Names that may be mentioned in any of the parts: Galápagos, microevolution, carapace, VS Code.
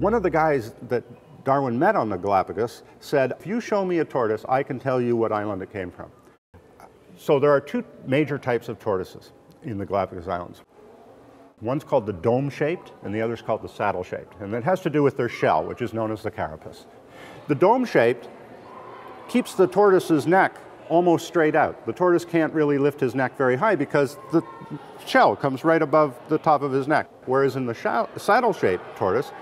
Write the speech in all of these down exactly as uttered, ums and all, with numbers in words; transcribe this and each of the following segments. one of the guys that Darwin met on the Galapagos said, if you show me a tortoise, I can tell you what island it came from. So there are two major types of tortoises in the Galapagos Islands. One's called the dome-shaped, and the other's called the saddle-shaped. And it has to do with their shell, which is known as the carapace. The dome-shaped keeps the tortoise's neck almost straight out. The tortoise can't really lift his neck very high because the shell comes right above the top of his neck. Whereas in the saddle-shaped tortoise,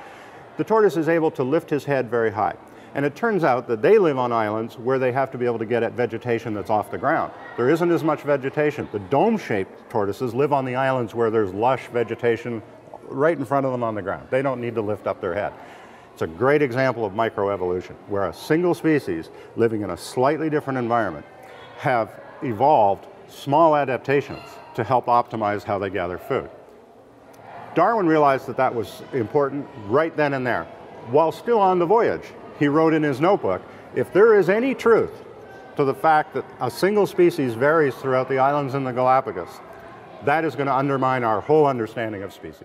the tortoise is able to lift his head very high. And it turns out that they live on islands where they have to be able to get at vegetation that's off the ground. There isn't as much vegetation. The dome-shaped tortoises live on the islands where there's lush vegetation right in front of them on the ground. They don't need to lift up their head. It's a great example of microevolution, where a single species living in a slightly different environment have evolved small adaptations to help optimize how they gather food. Darwin realized that that was important right then and there. While still on the voyage, he wrote in his notebook, if there is any truth to the fact that a single species varies throughout the islands in the Galapagos, that is going to undermine our whole understanding of species.